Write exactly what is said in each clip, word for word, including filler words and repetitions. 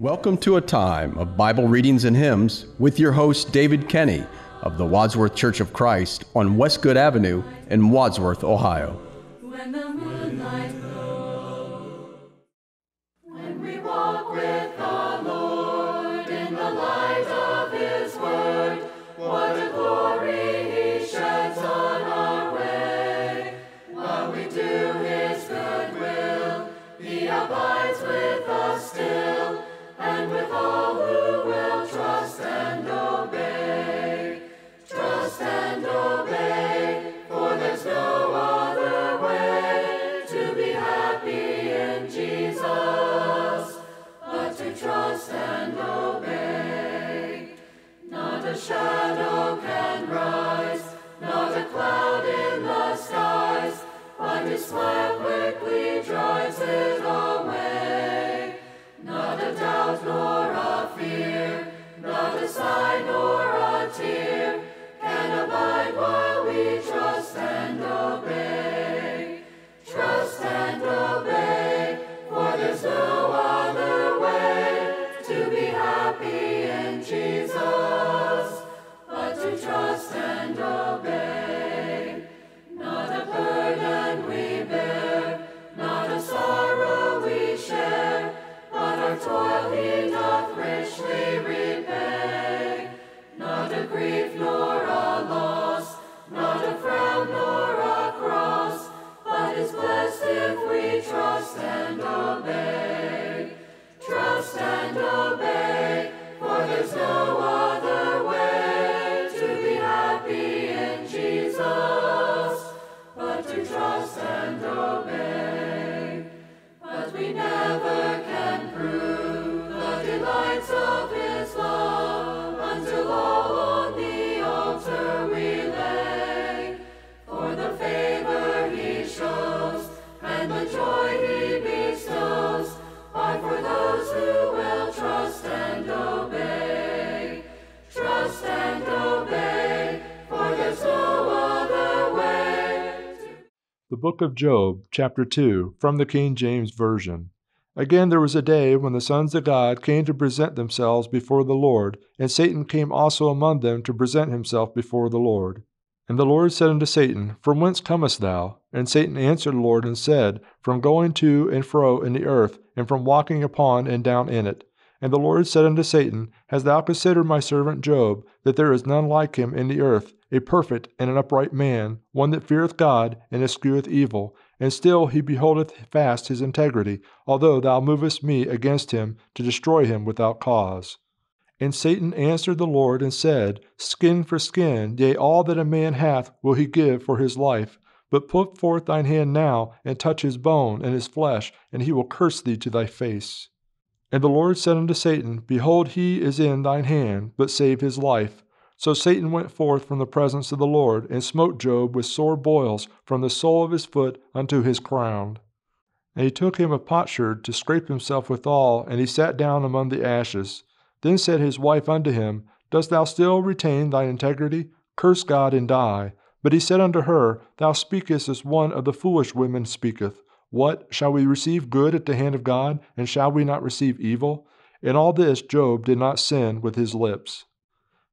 Welcome to a time of Bible readings and hymns with your host, David Kenny of the Wadsworth Church of Christ on West Good Avenue in Wadsworth, Ohio. When the moonlight glows, when we walk with the Lord in the light of His Word, what a glory He sheds on our way. While we do His good will, He abides with us still, and with all who will trust and obey. Trust and obey, for there's no other way to be happy in Jesus but to trust and obey. Not a shadow can rise, not a cloud in the skies, but His smile quickly drives it away. Not a doubt nor a fear, not a sigh nor a tear, can abide while we trust and obey. Trust and obey, for there's no other way to be happy in Jesus but to trust and obey. Not a burden we bear, not a sorrow we share, but our toil He doth richly repay. Not a grief nor a loss, not a frown nor a cross, but is blessed if we trust and obey. Trust and obey, for there's no other way to be happy in Jesus but to trust and obey. But we never can prove the delights of His love until all on the altar we lay. For the favor He shows and the joy He bestows are for those who will trust and obey. Trust and obey, for there's no other way. The Book of Job, Chapter two, from the King James Version. Again there was a day when the sons of God came to present themselves before the Lord, and Satan came also among them to present himself before the Lord. And the Lord said unto Satan, From whence comest thou? And Satan answered the Lord and said, From going to and fro in the earth, and from walking upon and down in it. And the Lord said unto Satan, Hast thou considered my servant Job, that there is none like him in the earth, a perfect and an upright man, one that feareth God, and escheweth evil? And still he beholdeth fast his integrity, although thou movest me against him to destroy him without cause. And Satan answered the Lord and said, Skin for skin, yea, all that a man hath will he give for his life. But put forth thine hand now, and touch his bone and his flesh, and he will curse thee to thy face. And the Lord said unto Satan, Behold, he is in thine hand, but save his life. So Satan went forth from the presence of the Lord, and smote Job with sore boils from the sole of his foot unto his crown. And he took him a potsherd to scrape himself withal, and he sat down among the ashes. Then said his wife unto him, Dost thou still retain thine integrity? Curse God and die. But he said unto her, Thou speakest as one of the foolish women speaketh. What, shall we receive good at the hand of God, and shall we not receive evil? In all this Job did not sin with his lips.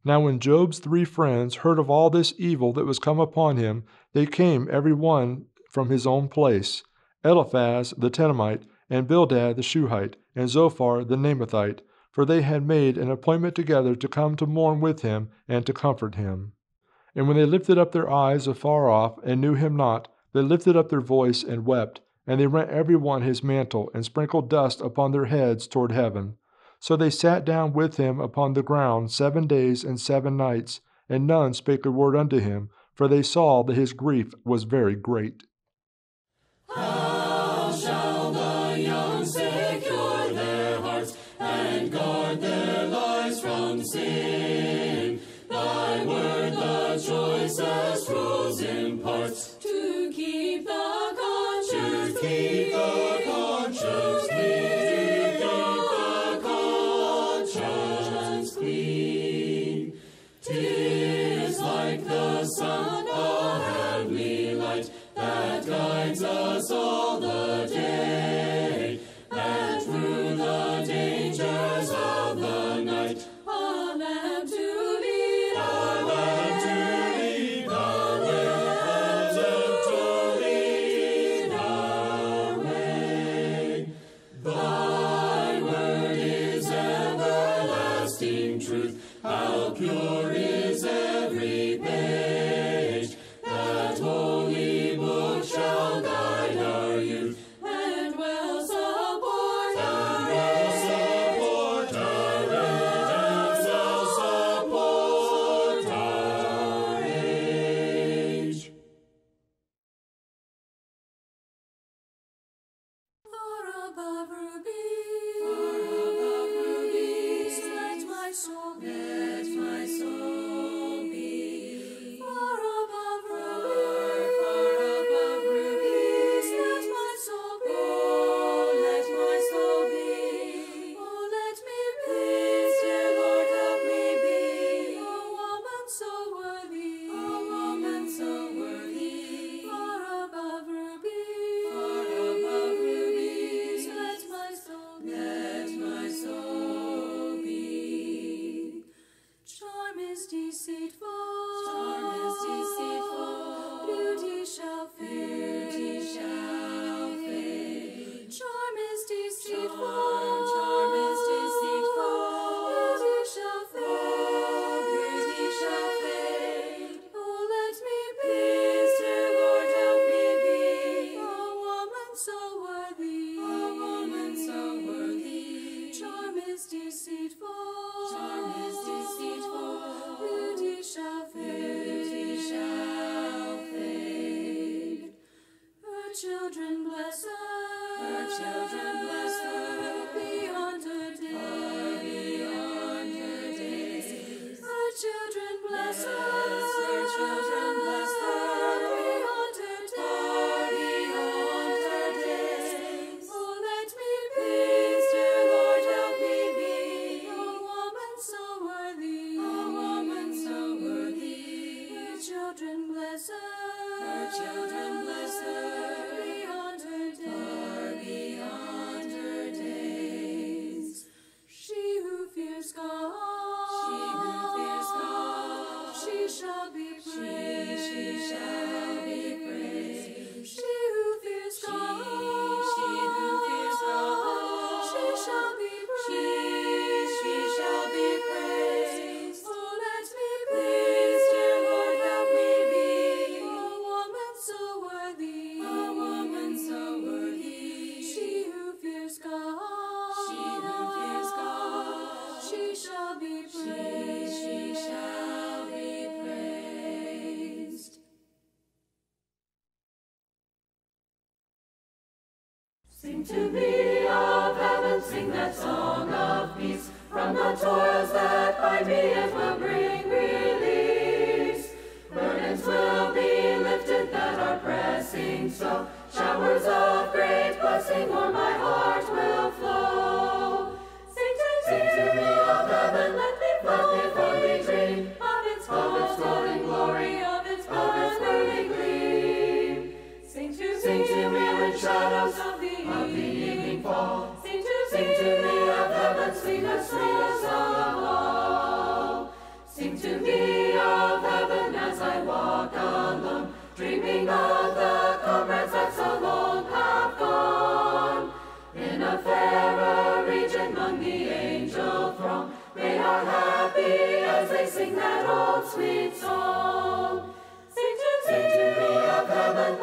Now when Job's three friends heard of all this evil that was come upon him, they came every one from his own place, Eliphaz the Temanite, and Bildad the Shuhite, and Zophar the Naamathite, for they had made an appointment together to come to mourn with him and to comfort him. And when they lifted up their eyes afar off, and knew him not, they lifted up their voice and wept, and they rent every one his mantle, and sprinkled dust upon their heads toward heaven. So they sat down with him upon the ground seven days and seven nights, and none spake a word unto him, for they saw that his grief was very great. How shall the young secure their hearts, and guard their lives from sin? Thy word the choicest rules imparts, to keep the conscience clean. Sun of heavenly light that guides us all the day, and through the dangers truth, how pure is every page. That holy book shall guide our youth, and will support our redemption. And will support our age. Far above rubies, far above rubies, let my soul be, let my soul be. Far above rubies, far above rubies, let my soul be, oh, let my soul be. Oh, let me be, dear Lord, help me be. A woman so worthy, a woman so worthy. Far above rubies, far above rubies, let my soul be, let my soul be. Charm is deceitful, charm is deceitful, beauty shall fade, beauty shall fade. Charm is deceitful, charm, charm is deceitful, beauty shall fade, beauty shall fade. Oh, let me be, dear Lord, help me be. A woman so worthy, a woman so worthy. Charm is deceitful, charm is deceitful, beauty shall fade, beauty shall fade. Her children bless her, her children bless her, beyond her days, beyond her days. Her children bless her, her children bless her, beyond her days, beyond her days. Oh, let me be, dear Lord, help me be. A woman so worthy, a woman so worthy. Her children bless her, her children bless her, beyond her days, beyond her days. She who fears God, she who fears God, she shall be praised, she shall be praised. She who fears God, she who fears God, she shall be praised, she shall be praised. Oh, let me be, dear Lord, help me be. A woman so worthy, a woman so worthy. She who fears God, she who fears God, she shall be praised, she shall be praised. Sing to me of heaven, sing that song of peace. From the toils that bind me, it will bring release. Burdens will be lifted that are pressing so. Showers of great blessing o'er my heart will flow. Sing to me, sing to me of heaven, let me flow, let me dream of its of its golden glory, of its power's burning gleam. Sing to, sing to me when shadows of the of the evening fall. Sing to, sing to me of heaven, sing the sweetest song of all. Sing to me of heaven as I walk alone, dreaming of the comrades that so long have gone. In a fairer region among the angel throng, they are happy as they sing that old sweet song. Sing to, sing to me of heaven,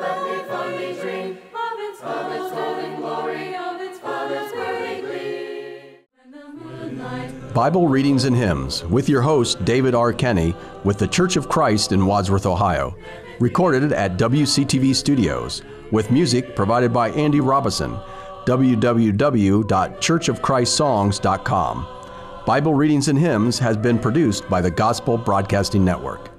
let me fondly dream of its of its golden glory, of its of its burning gleam. When the moonlight. Bible readings and hymns with your host David R. Kenny with the Church of Christ in Wadsworth, Ohio. Recorded at W C T V Studios with music provided by Andy Robinson. w w w dot church of christ songs dot com. Bible Readings and Hymns has been produced by the Gospel Broadcasting Network.